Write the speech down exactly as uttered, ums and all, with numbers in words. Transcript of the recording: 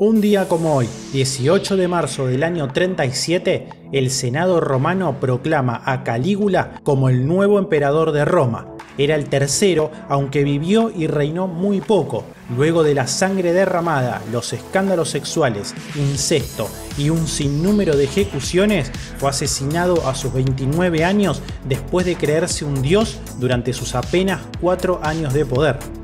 Un día como hoy, dieciocho de marzo del año treinta y siete, el Senado romano proclama a Calígula como el nuevo emperador de Roma. Era el tercero, aunque vivió y reinó muy poco. Luego de la sangre derramada, los escándalos sexuales, incesto y un sinnúmero de ejecuciones, fue asesinado a sus veintinueve años después de creerse un dios durante sus apenas cuatro años de poder.